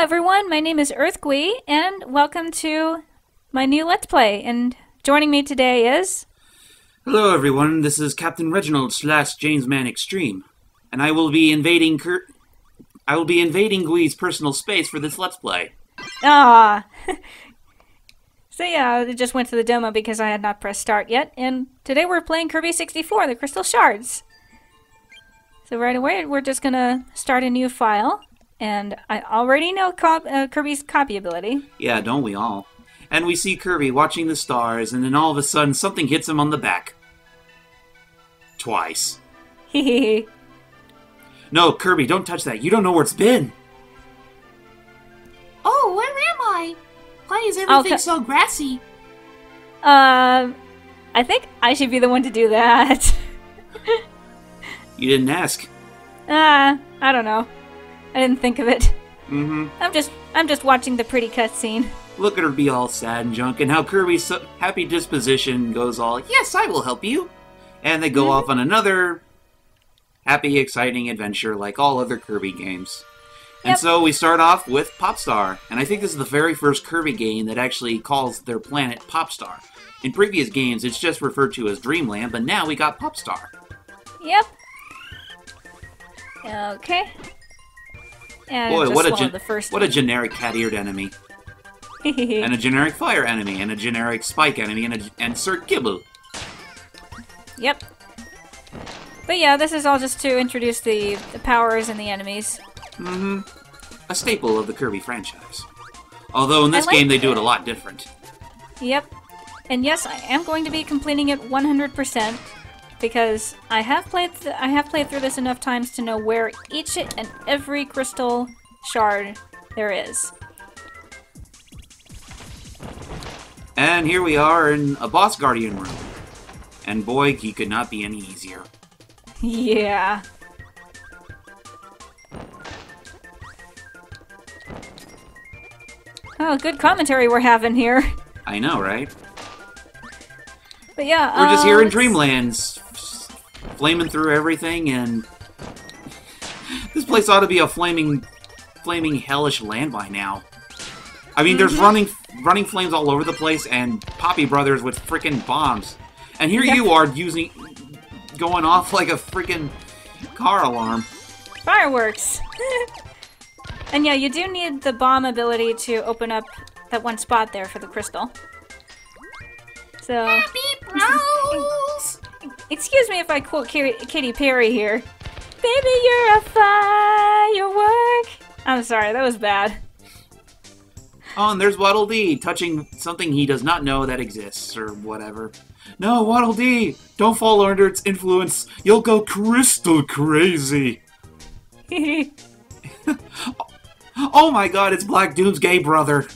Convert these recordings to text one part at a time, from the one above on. Hello everyone, my name is Earth Gwee, and welcome to my new Let's Play, and joining me today is... Hello everyone, this is Captain Reginald slash James Man Extreme, and I will be invading Gwee's personal space for this Let's Play. Ah. So yeah, I just went to the demo because I had not pressed start yet, and today we're playing Kirby 64, The Crystal Shards. So right away, we're just gonna start a new file. And I already know Kirby's copy ability. Yeah, don't we all? And we see Kirby watching the stars, and then all of a sudden something hits him on the back. Twice. Hehehe. No, Kirby, don't touch that. You don't know where it's been. Oh, where am I? Why is everything so grassy? I think I should be the one to do that. You didn't ask. I don't know. I didn't think of it. Mm-hmm. I'm just watching the pretty cutscene. Look at her be all sad and junk, and how Kirby's happy disposition goes all, yes, I will help you. And they go off on another happy, exciting adventure like all other Kirby games. And so we start off with Popstar. And I think this is the very first Kirby game that actually calls their planet Popstar. In previous games, it's just referred to as Dreamland, but now we got Popstar. Yep. Okay. And boy, what a generic cat-eared enemy. And a generic fire enemy, and a generic spike enemy, and Sir Kibble. Yep. But yeah, this is all just to introduce the powers and the enemies. Mm-hmm. A staple of the Kirby franchise. Although in this game, they do it a lot different. Yep. And yes, I am going to be completing it 100%. Because I have played through this enough times to know where each and every crystal shard there is. And here we are in a boss guardian room. And boy, he could not be any easier. Yeah. Oh, good commentary we're having here. I know, right? But yeah, we're just here in Dreamland, flaming through everything, and this place ought to be a flaming hellish land by now. I mean, there's running flames all over the place, and Poppy Brothers with frickin' bombs. And here you are going off like a frickin' car alarm. Fireworks. And yeah, you do need the bomb ability to open up that one spot there for the crystal. So. Happy Bros! Excuse me if I quote Katy Perry here. Baby, you're a firework! I'm sorry, that was bad. Oh, and there's Waddle Dee touching something he does not know that exists, or whatever. No, Waddle Dee! Don't fall under its influence. You'll go crystal crazy! Oh my god, it's Black Doom's gay brother!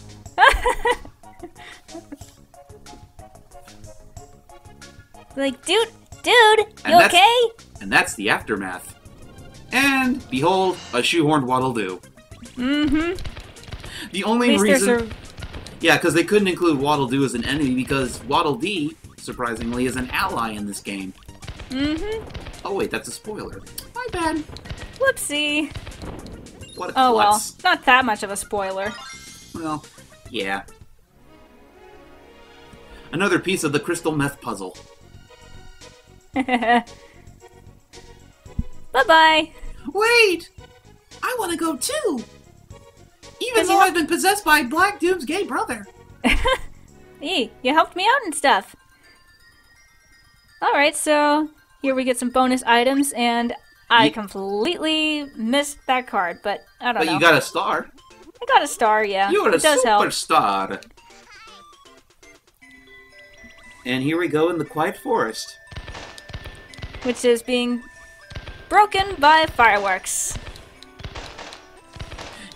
Like, dude, you okay? And that's the aftermath. And, behold, a shoehorned Waddle Doo. Mm-hmm. The only reason... Yeah, because they couldn't include Waddle Doo as an enemy because Waddle Dee, surprisingly, is an ally in this game. Mm-hmm. Oh, wait, that's a spoiler. My bad. Whoopsie. What a klutz. Oh, well, not that much of a spoiler. Well, yeah. Another piece of the crystal meth puzzle. Bye-bye. Wait! I want to go too! Even though I've been possessed by Black Doom's gay brother. Hey, you helped me out and stuff. Alright, so here we get some bonus items, and I completely missed that card, but I don't know. But you got a star. I got a star, yeah. You're a superstar. And here we go in the Quiet Forest. Which is being broken by fireworks.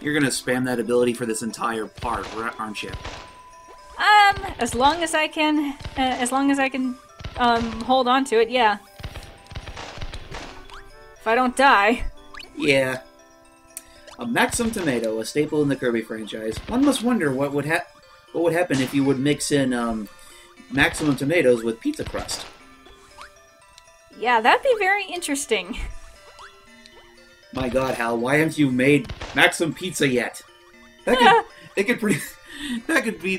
You're gonna spam that ability for this entire part, aren't you? As long as I can, hold on to it, yeah. If I don't die. Yeah. A Maxim tomato, a staple in the Kirby franchise. One must wonder what would happen if you would mix in maximum tomatoes with pizza crust. Yeah, that'd be very interesting. My god, Hal, why haven't you made Maxim Pizza yet? That could, that could be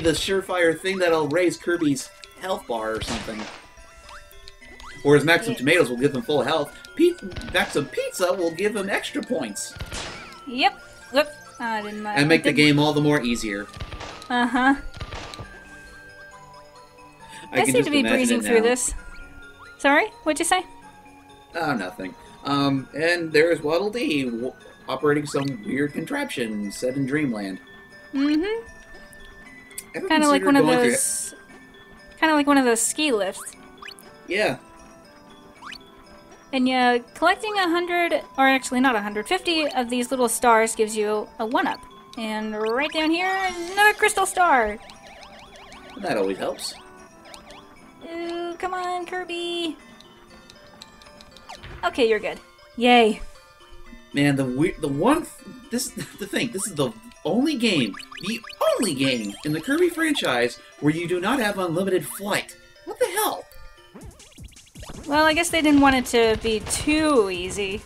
the surefire thing that'll raise Kirby's health bar or something. Or his Maximum Tomatoes will give him full health. Maximum Pizza will give him extra points. Yep. Whoop. Oh, I didn't mind. And make the game all the more easier. Uh-huh. I seem to be breezing through this. Sorry? What'd you say? Oh, nothing. And there's Waddle Dee operating some weird contraption set in Dreamland. Mm-hmm. Kind of like one of those... Kind of like one of those ski lifts. Yeah. And yeah, collecting 100, or actually not 150 of these little stars gives you a 1-up. And right down here, another crystal star! That always helps. Ooh, come on, Kirby! Okay, you're good. Yay. Man, this is the only game in the Kirby franchise where you do not have unlimited flight. What the hell? Well, I guess they didn't want it to be too easy.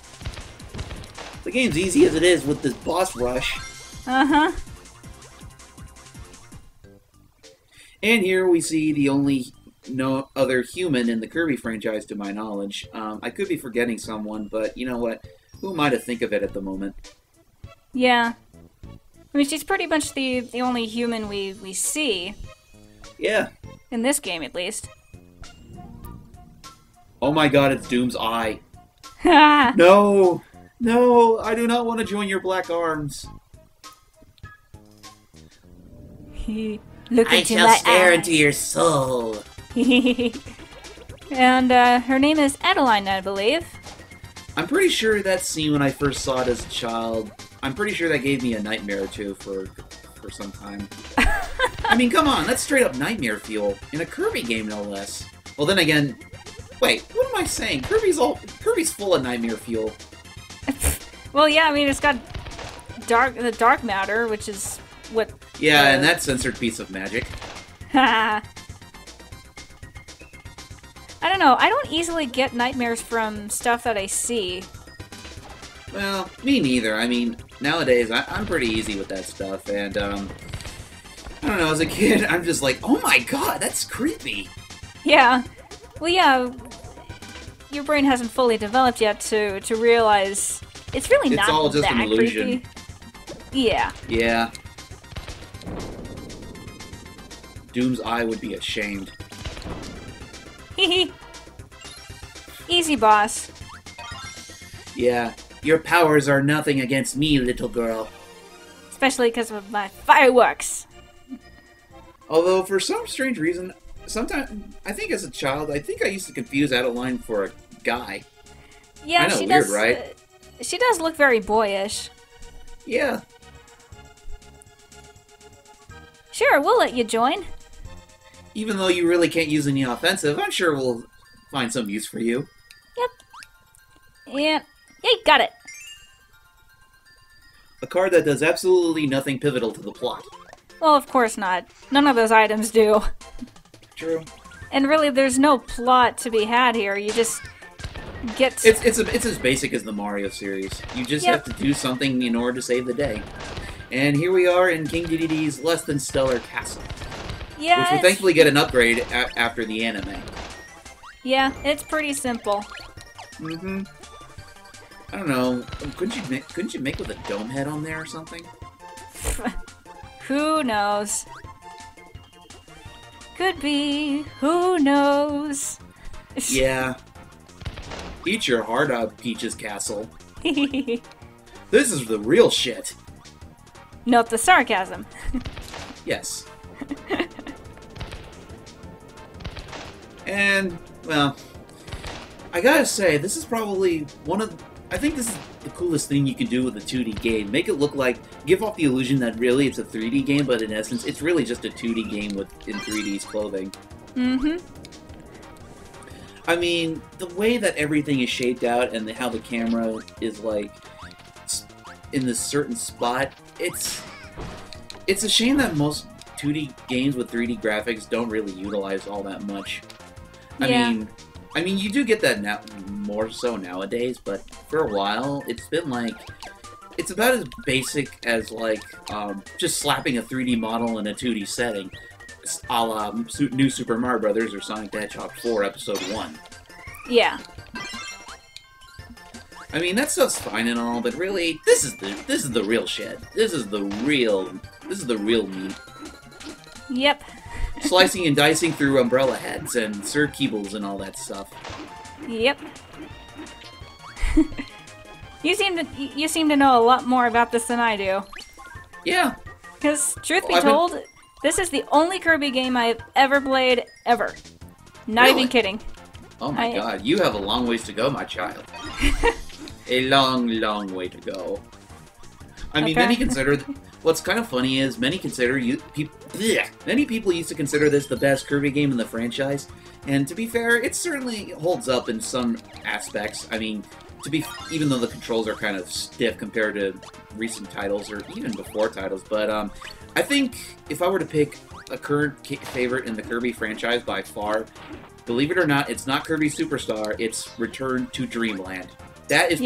The game's easy as it is with this boss rush. Uh-huh. And here we see the only other human in the Kirby franchise to my knowledge. I could be forgetting someone, but you know what? Who am I to think of it at the moment? Yeah. I mean, she's pretty much the only human we see. Yeah. In this game, at least. Oh my god, it's Doom's Eye. No! No! I do not want to join your black arms. Look into my eyes. I shall stare into your soul. And her name is Adeline, I believe. I'm pretty sure that scene when I first saw it as a child, I'm pretty sure that gave me a nightmare or two for some time. I mean, come on, that's straight up nightmare fuel. In a Kirby game, no less. Well, then again... Wait, what am I saying? Kirby's full of nightmare fuel. Well, yeah, I mean, it's got the dark matter, which is what... Yeah, and that censored piece of magic. I don't know. I don't easily get nightmares from stuff that I see. Well, me neither. I mean, nowadays, I'm pretty easy with that stuff, and, I don't know, as a kid, I'm just like, oh my god, that's creepy! Yeah. Well, yeah, your brain hasn't fully developed yet to realize it's really not that creepy. It's all just an illusion. Yeah. Yeah. Doom's Eye would be ashamed. Hehe. Easy, boss. Yeah. Your powers are nothing against me, little girl. Especially because of my fireworks. Although, for some strange reason... Sometimes, I think as a child, I think I used to confuse Adeline for a guy. Yeah, I know, weird, right? She does look very boyish. Yeah. Sure, we'll let you join. Even though you really can't use any offensive, I'm sure we'll find some use for you. Yep. Yeah. Yay, got it. A card that does absolutely nothing pivotal to the plot. Well, of course not. None of those items do. True. And really, there's no plot to be had here. You just get... It's as basic as the Mario series. You just have to do something in order to save the day. And here we are in King Dedede's less than stellar castle. Yeah, which we thankfully get an upgrade after the anime. Yeah, it's pretty simple. Mm-hmm. I don't know. Couldn't you make with a dome head on there or something? Who knows? Could be. Who knows? Yeah. Eat your heart out, Peach's Castle. This is the real shit. Note the sarcasm. Yes. And, well, I gotta say, this is probably one of... I think this is the coolest thing you can do with a 2D game. Make it look like, give off the illusion that really it's a 3D game, but in essence, it's really just a 2D game in 3D's clothing. Mm-hmm. I mean, the way that everything is shaped out and how the camera is, like, in this certain spot, it's a shame that most 2D games with 3D graphics don't really utilize all that much. I mean, you do get that now, more so nowadays, but for a while, it's been like It's about as basic as, like, just slapping a 3D model in a 2D setting, a la New Super Mario Brothers or Sonic the Hedgehog 4 Episode 1. Yeah. I mean, that stuff's fine and all, but really, this is the real shit. This is the real meat. Yep. Slicing and dicing through umbrella heads and Sir Kibbles and all that stuff. Yep. You seem to know a lot more about this than I do. Yeah. Because, truth be told, this is the only Kirby game I've ever played, ever. Not even kidding. Oh my god, you have a long ways to go, my child. A long, long way to go. I mean, many consider... What's kind of funny is many people used to consider this the best Kirby game in the franchise, and to be fair, it certainly holds up in some aspects. I mean, even though the controls are kind of stiff compared to recent titles or even before titles, but I think if I were to pick a current favorite in the Kirby franchise by far, believe it or not, it's not Kirby Superstar, it's Return to Dream Land. That is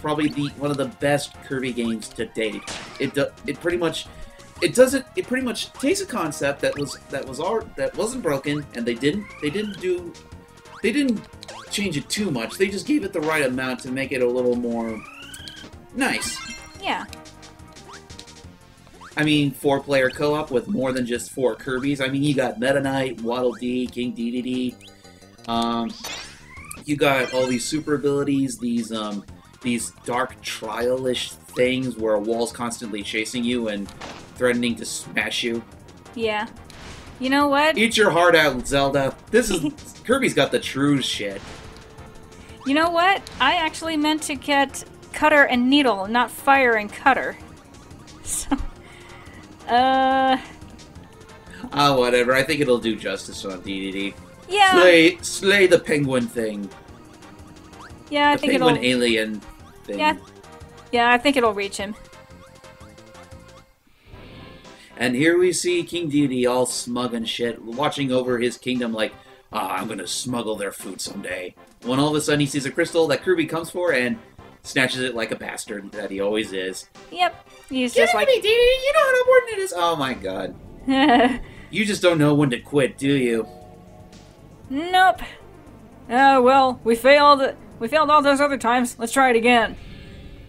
probably one of the best Kirby games to date. It pretty much takes a concept that wasn't broken, and they didn't change it too much. They just gave it the right amount to make it a little more nice. Yeah. I mean, 4-player co-op with more than just 4 Kirbys. I mean, you got Meta Knight, Waddle Dee, King Dedede. You got all these super abilities, these dark trial-ish things where a wall's constantly chasing you and threatening to smash you. Yeah. You know what? Eat your heart out, Zelda. This is... Kirby's got the true shit. You know what? I actually meant to get Cutter and Needle, not Fire and Cutter. So... Oh, whatever. I think it'll do justice on DDD. Yeah. Slay the penguin thing. Yeah, I think the penguin alien thing. Yeah, I think it'll reach him. And here we see King Dedede all smug and shit, watching over his kingdom like, ah, I'm gonna smuggle their food someday. When all of a sudden he sees a crystal that Kirby comes for and snatches it like a bastard that he always is. Yep. He's just like, Dedede, you know how important it is. Oh my god. You just don't know when to quit, do you? Nope. Well, we failed all those other times. Let's try it again.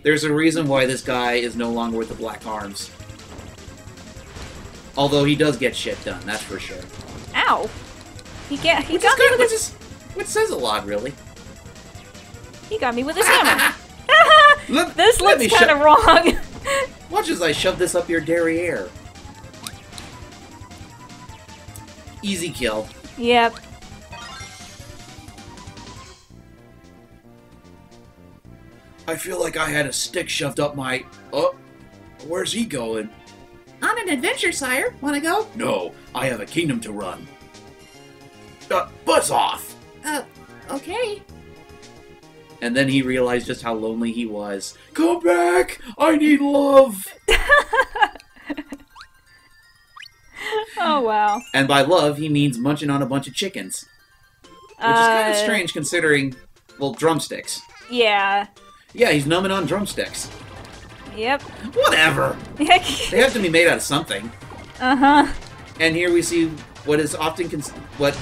There's a reason why this guy is no longer with the black arms. Although he does get shit done, that's for sure. Ow. He got me with his... Which says a lot, really. He got me with his hammer. This looks kind of wrong. Watch as I shove this up your derriere. Easy kill. Yep. I feel like I had a stick shoved up my... Oh, where's he going? On an adventure, sire. Wanna go? No, I have a kingdom to run. Buzz off! Okay. And then he realized just how lonely he was. Come back! I need love! Oh, wow. And by love, he means munching on a bunch of chickens. Which is kind of strange considering, well, drumsticks. Yeah. Yeah, he's numbing on drumsticks. Yep. Whatever! They have to be made out of something. Uh-huh. And here we see what is often... what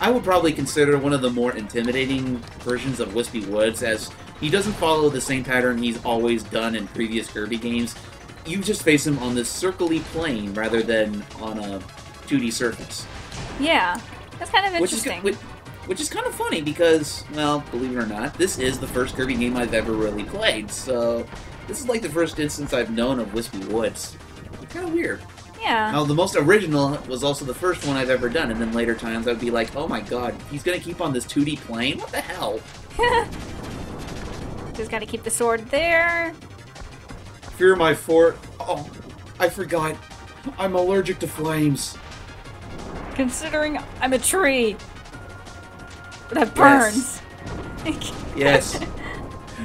I would probably consider one of the more intimidating versions of Wispy Woods, as he doesn't follow the same pattern he's always done in previous Kirby games. You just face him on this circly plane rather than on a 2D surface. Yeah. That's kind of interesting. Which is kind of funny because, well, believe it or not, this is the first Kirby game I've ever really played, so... This is like the first instance I've known of Wispy Woods. It's kind of weird. Yeah. Now, the most original was also the first one I've ever done, and then later times I'd be like, oh my god, he's gonna keep on this 2D plane? What the hell? Just gotta keep the sword there. Fear my fort. Oh, I forgot. I'm allergic to flames. Considering I'm a tree. That burns. Yes. Yes.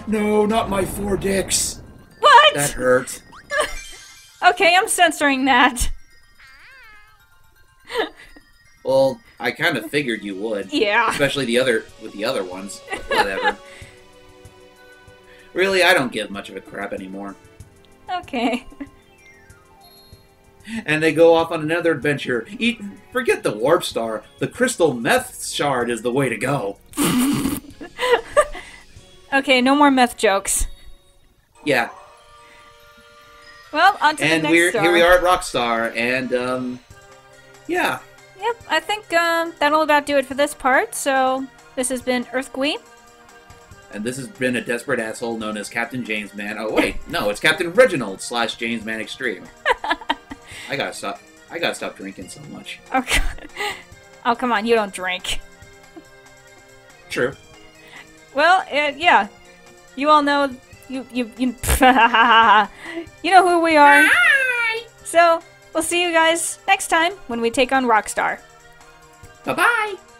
No, not my 4 dicks. What? That hurt. Okay, I'm censoring that. Well, I kind of figured you would. Yeah. Especially with the other ones. Whatever. Really, I don't give much of a crap anymore. Okay. And they go off on another adventure. Forget the Warp Star. The Crystal Meth Shard is the way to go. Okay, no more meth jokes. Yeah. Well, on to the next star. And here we are at Rock Star, and, yeah. Yep, I think that'll about do it for this part. So, this has been Earth Gwee. And this has been a desperate asshole known as Captain James Man. Oh, wait, no, it's Captain Reginald slash James Man Extreme. I gotta stop drinking so much. Oh, God. Oh, come on, you don't drink. True. Well, yeah. You all know... You know who we are. Hi. So, we'll see you guys next time when we take on Rock Star. Bye-bye!